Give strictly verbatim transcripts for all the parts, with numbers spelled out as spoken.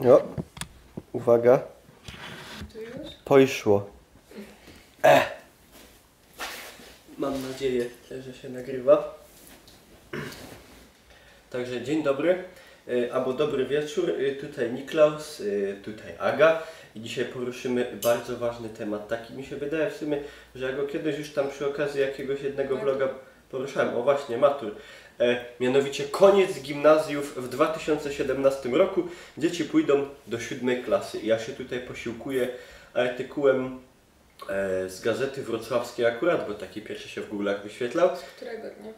No, uwaga. Poszło. Ech. Mam nadzieję, że się nagrywa. Także dzień dobry, albo dobry wieczór. Tutaj Niklaus, tutaj Aga. I dzisiaj poruszymy bardzo ważny temat. Taki mi się wydaje w sumie, że ja go kiedyś już tam przy okazji jakiegoś jednego vloga poruszałem. O właśnie, matur. E, mianowicie koniec gimnazjów w dwa tysiące siedemnastym roku. Dzieci pójdą do siódmej klasy. Ja się tutaj posiłkuję artykułem e, z Gazety Wrocławskiej akurat, bo taki pierwszy się w Google'ach wyświetlał. Z którego dnia?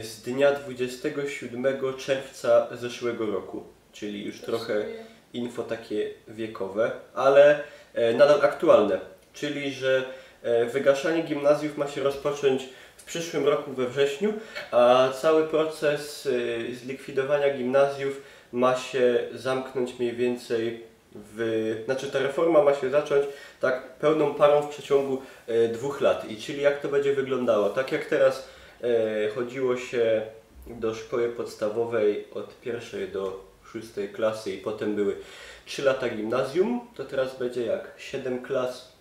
E, z dnia dwudziestego siódmego czerwca zeszłego roku. Czyli już trochę info takie wiekowe, ale e, nadal aktualne. Czyli, że e, wygaszanie gimnazjów ma się rozpocząć w przyszłym roku we wrześniu, a cały proces y, zlikwidowania gimnazjów ma się zamknąć mniej więcej w... Znaczy ta reforma ma się zacząć tak pełną parą w przeciągu y, dwóch lat. I czyli jak to będzie wyglądało? Tak jak teraz y, chodziło się do szkoły podstawowej od pierwszej do szóstej klasy i potem były trzy lata gimnazjum, to teraz będzie jak? siedem klas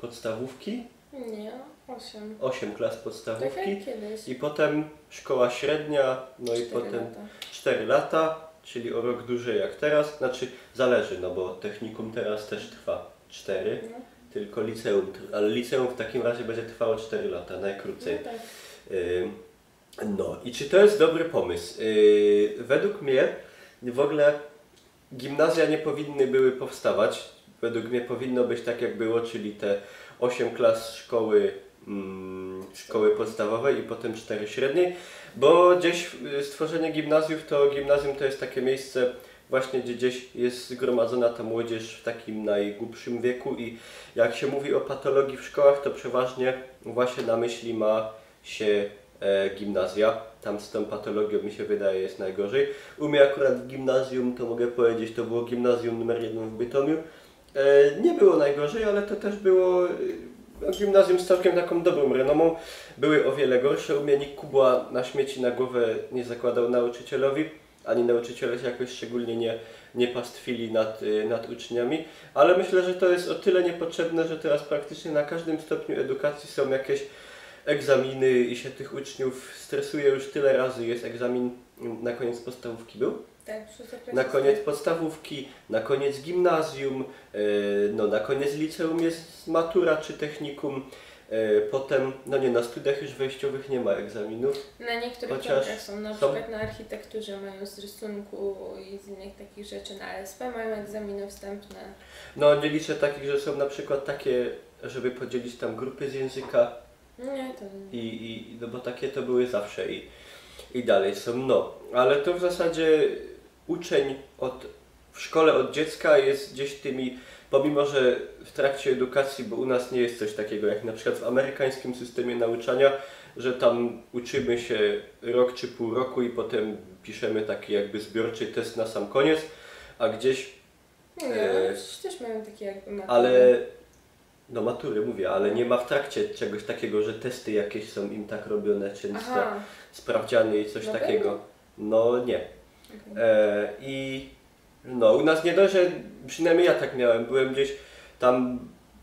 podstawówki? Nie. Osiem. Osiem klas podstawówki i potem szkoła średnia, no i potem cztery lata, czyli o rok dłużej jak teraz, znaczy zależy, no bo technikum teraz też trwa cztery, no. Tylko liceum, ale liceum w takim razie będzie trwało cztery lata, najkrócej. No, tak. y no i czy to jest dobry pomysł? Y według mnie w ogóle gimnazja nie powinny były powstawać, według mnie powinno być tak jak było, czyli te osiem klas szkoły szkoły podstawowej i potem cztery średniej, bo gdzieś stworzenie gimnazjów, to gimnazjum to jest takie miejsce właśnie, gdzie gdzieś jest zgromadzona ta młodzież w takim najgłupszym wieku i jak się mówi o patologii w szkołach, to przeważnie właśnie na myśli ma się e, gimnazja. Tam z tą patologią mi się wydaje jest najgorzej. U mnie akurat w gimnazjum, to mogę powiedzieć, to było gimnazjum numer jeden w Bytomiu. E, nie było najgorzej, ale to też było... Gimnazjum z całkiem taką dobrą renomą, były o wiele gorsze. U mnie nikt kubła na śmieci na głowę nie zakładał nauczycielowi, ani nauczyciele się jakoś szczególnie nie, nie pastwili nad, nad uczniami, ale myślę, że to jest o tyle niepotrzebne, że teraz praktycznie na każdym stopniu edukacji są jakieś egzaminy i się tych uczniów stresuje już tyle razy. Jest egzamin na koniec podstawówki był? Tak, na koniec podstawówki, na koniec gimnazjum, no na koniec liceum jest matura czy technikum, potem, no nie, na studiach już wejściowych nie ma egzaminów. Na niektórych kierunkach są, na przykład są... na architekturze mają z rysunku i z innych takich rzeczy, na A S P mają egzaminy wstępne. No nie liczę takich, że są na przykład takie, żeby podzielić tam grupy z języka. Nie, to nie. I, i, no bo takie to były zawsze i, i dalej są, no. Ale to w zasadzie... Uczeń od, w szkole od dziecka jest gdzieś tymi, pomimo że w trakcie edukacji, bo u nas nie jest coś takiego jak na przykład w amerykańskim systemie nauczania, że tam uczymy się rok czy pół roku i potem piszemy taki jakby zbiorczy test na sam koniec, a gdzieś... Nie, e, też mają takie jakby matury. Ale, no matury mówię, ale nie ma w trakcie czegoś takiego, że testy jakieś są im tak robione często, aha, sprawdziany i coś no takiego. Pewnie? No nie. E, I no, u nas nie dość, że przynajmniej ja tak miałem, byłem gdzieś tam,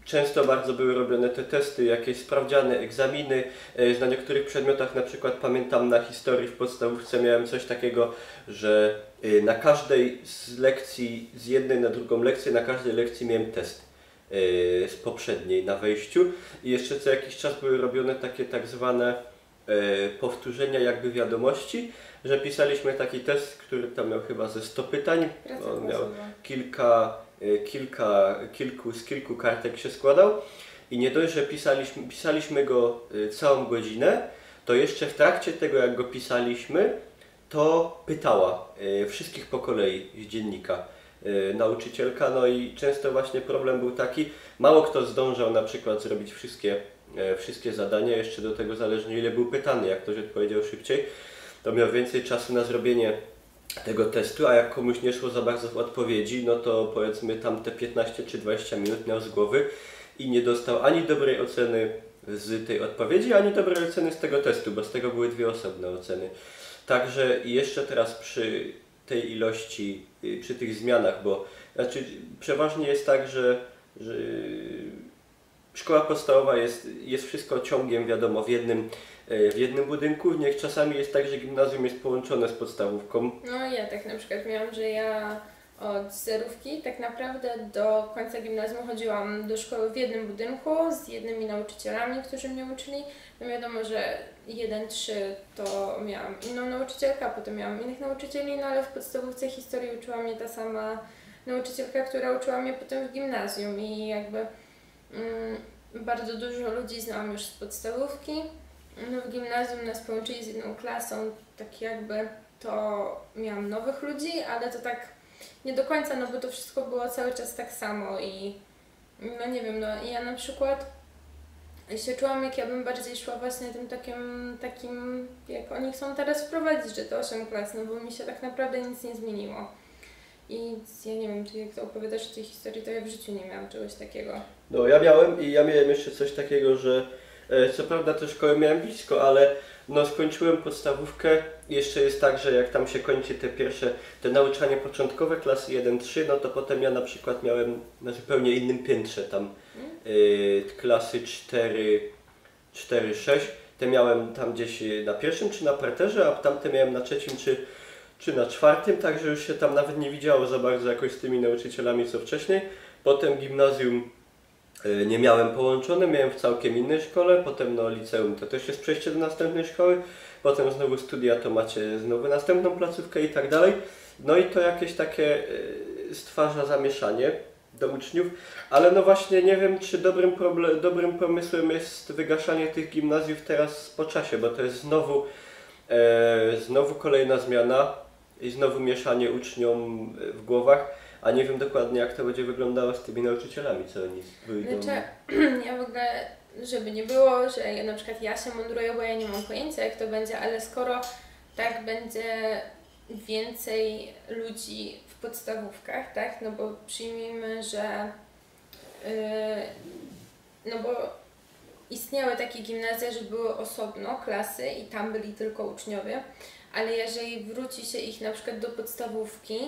często bardzo były robione te testy, jakieś sprawdziane, egzaminy, e, na niektórych przedmiotach, na przykład pamiętam na historii w podstawówce miałem coś takiego, że e, na każdej z lekcji, z jednej na drugą lekcję, na każdej lekcji miałem test e, z poprzedniej na wejściu i jeszcze co jakiś czas były robione takie tak zwane powtórzenia jakby wiadomości, że pisaliśmy taki test, który tam miał chyba ze sto pytań. On miał kilka, kilka, kilku, z kilku kartek się składał i nie dość, że pisaliśmy, pisaliśmy go całą godzinę, to jeszcze w trakcie tego, jak go pisaliśmy, to pytała wszystkich po kolei z dziennika nauczycielka, no i często właśnie problem był taki, mało kto zdążał na przykład zrobić wszystkie wszystkie zadania, jeszcze do tego zależnie ile był pytany, jak ktoś odpowiedział szybciej, to miał więcej czasu na zrobienie tego testu, a jak komuś nie szło za bardzo w odpowiedzi, no to powiedzmy tam te piętnaście czy dwadzieścia minut miał z głowy i nie dostał ani dobrej oceny z tej odpowiedzi, ani dobrej oceny z tego testu, bo z tego były dwie osobne oceny. Także jeszcze teraz przy tej ilości przy tych zmianach, bo znaczy, przeważnie jest tak, że, że szkoła podstawowa jest, jest wszystko ciągiem, wiadomo, w jednym, w jednym budynku, niech czasami jest tak, że gimnazjum jest połączone z podstawówką. No ja tak na przykład miałam, że ja od zerówki tak naprawdę do końca gimnazjum chodziłam do szkoły w jednym budynku z jednymi nauczycielami, którzy mnie uczyli. No wiadomo, że jeden trzy to miałam inną nauczycielkę, potem miałam innych nauczycieli, no ale w podstawówce historii uczyła mnie ta sama nauczycielka, która uczyła mnie potem w gimnazjum i jakby mm, bardzo dużo ludzi znałam już z podstawówki. No w gimnazjum nas połączyli z jedną klasą, tak jakby to miałam nowych ludzi, ale to tak nie do końca, no bo to wszystko było cały czas tak samo i no nie wiem, no ja na przykład się czułam, jak ja bym bardziej szła właśnie tym takim, takim jak oni chcą teraz wprowadzić, że to osiem klas, no bo mi się tak naprawdę nic nie zmieniło. I ja nie wiem, czy jak to opowiadasz o tej historii, to ja w życiu nie miałam czegoś takiego. No ja miałem i ja miałem jeszcze coś takiego, że co prawda tę szkołę miałem blisko, ale no skończyłem podstawówkę. Jeszcze jest tak, że jak tam się kończy te pierwsze, te nauczanie początkowe, klasy jeden trzy, no to potem ja na przykład miałem na zupełnie innym piętrze tam yy, klasy cztery sześć. Te miałem tam gdzieś na pierwszym czy na parterze, a tamte miałem na trzecim czy, czy na czwartym, także już się tam nawet nie widziało za bardzo jakoś z tymi nauczycielami co wcześniej. Potem gimnazjum nie miałem połączone, miałem w całkiem innej szkole, potem no liceum to też jest przejście do następnej szkoły, potem znowu studia to macie znowu następną placówkę i tak dalej. No i to jakieś takie stwarza zamieszanie do uczniów, ale no właśnie nie wiem, czy dobrym, dobrym pomysłem jest wygaszanie tych gimnazjów teraz po czasie, bo to jest znowu, e, znowu kolejna zmiana i znowu mieszanie uczniom w głowach. A nie wiem dokładnie, jak to będzie wyglądało z tymi nauczycielami, co oni wyjdą. Znaczy, ja w ogóle, żeby nie było, że ja, na przykład ja się mądruję, bo ja nie mam pojęcia, jak to będzie, ale skoro tak będzie więcej ludzi w podstawówkach, tak, no bo przyjmijmy, że yy, no bo istniały takie gimnazja, że były osobno klasy i tam byli tylko uczniowie, ale jeżeli wróci się ich na przykład do podstawówki,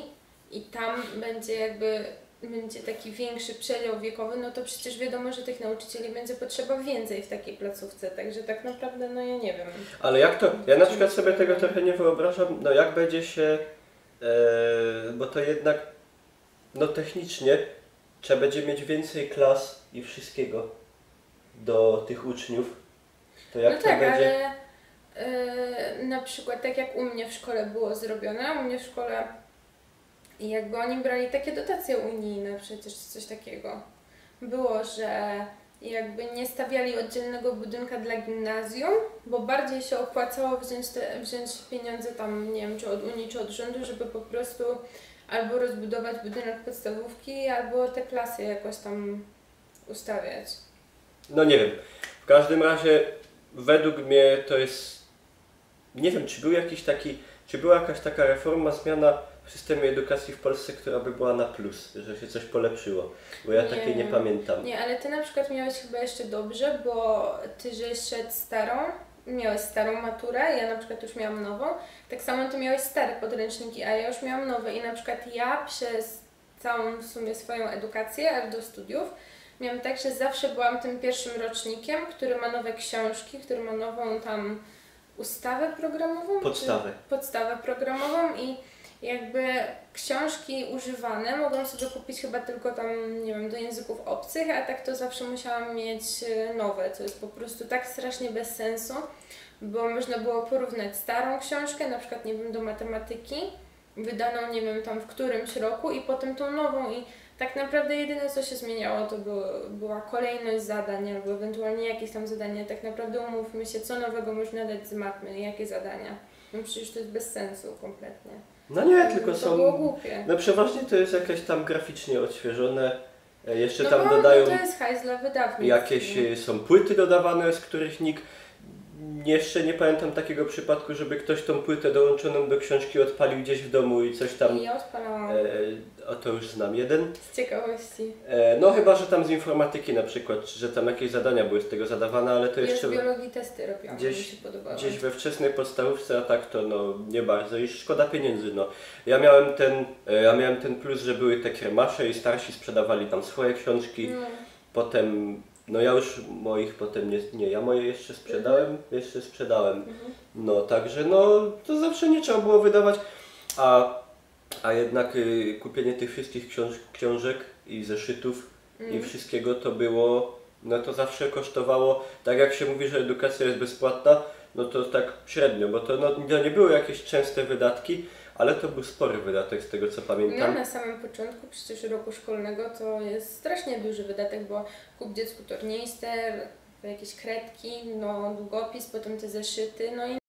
i tam będzie jakby będzie taki większy przedział wiekowy, no to przecież wiadomo, że tych nauczycieli będzie potrzeba więcej w takiej placówce, także tak naprawdę no ja nie wiem. Ale jak to, ja na przykład sobie tego trochę nie wyobrażam, no jak będzie się, yy, bo to jednak no technicznie trzeba będzie mieć więcej klas i wszystkiego do tych uczniów, to jak no to tak, będzie? Ale yy, na przykład tak jak u mnie w szkole było zrobione, u mnie w szkole i jakby oni brali takie dotacje unijne przecież, coś takiego było, że jakby nie stawiali oddzielnego budynka dla gimnazjum, bo bardziej się opłacało wziąć, te, wziąć pieniądze tam, nie wiem, czy od Unii, czy od rządu, żeby po prostu albo rozbudować budynek podstawówki, albo te klasy jakoś tam ustawiać. No nie wiem, w każdym razie według mnie to jest, nie wiem, czy był jakiś taki, czy była jakaś taka reforma, zmiana w systemie edukacji w Polsce, która by była na plus, że się coś polepszyło, bo ja nie, takiej nie pamiętam. Nie, ale ty na przykład miałeś chyba jeszcze dobrze, bo ty żeś szedł starą, miałeś starą maturę, ja na przykład już miałam nową, tak samo ty miałeś stare podręczniki, a ja już miałam nowe i na przykład ja przez całą w sumie swoją edukację, aż do studiów, miałam tak, że zawsze byłam tym pierwszym rocznikiem, który ma nowe książki, który ma nową tam ustawę programową, podstawę, podstawę programową i jakby książki używane mogłam sobie kupić chyba tylko tam, nie wiem, do języków obcych, a tak to zawsze musiałam mieć nowe, co jest po prostu tak strasznie bez sensu, bo można było porównać starą książkę, na przykład, nie wiem, do matematyki, wydaną, nie wiem, tam w którymś roku i potem tą nową i tak naprawdę jedyne, co się zmieniało, to było, była kolejność zadań albo ewentualnie jakieś tam zadania. Tak naprawdę umówmy się, co nowego można dać z matmy, jakie zadania. No przecież to jest bez sensu kompletnie. No nie, tylko to są... było głupie. No przeważnie to jest jakieś tam graficznie odświeżone, jeszcze no tam bo, dodają... No to jest hajs dla wydawnictw. Jakieś są płyty dodawane, z których nikt jeszcze nie pamiętam takiego przypadku, żeby ktoś tą płytę dołączoną do książki odpalił gdzieś w domu i coś tam... Ja odpalałam. E, o, to już znam jeden. Z ciekawości. E, no chyba, że tam z informatyki na przykład, że tam jakieś zadania były z tego zadawane, ale to jeszcze... Ja z biologii testy robiłam, gdzieś, mi się podobało. Gdzieś we wczesnej podstawówce, a tak to no nie bardzo i szkoda pieniędzy, no. Ja miałem ten, ja miałem ten plus, że były te kiermasze i starsi sprzedawali tam swoje książki, no. Potem... No ja już moich potem nie, nie, ja moje jeszcze sprzedałem, jeszcze sprzedałem, mhm. No także no to zawsze nie trzeba było wydawać, a, a jednak y, kupienie tych wszystkich książ książek i zeszytów mhm. i wszystkiego to było, no to zawsze kosztowało, tak jak się mówi, że edukacja jest bezpłatna, no to tak średnio, bo to, no, to nie były jakieś częste wydatki, ale to był spory wydatek z tego co pamiętam. No, na samym początku przecież roku szkolnego to jest strasznie duży wydatek, bo kup dziecku tornister, jakieś kredki, no, długopis, potem te zeszyty, no i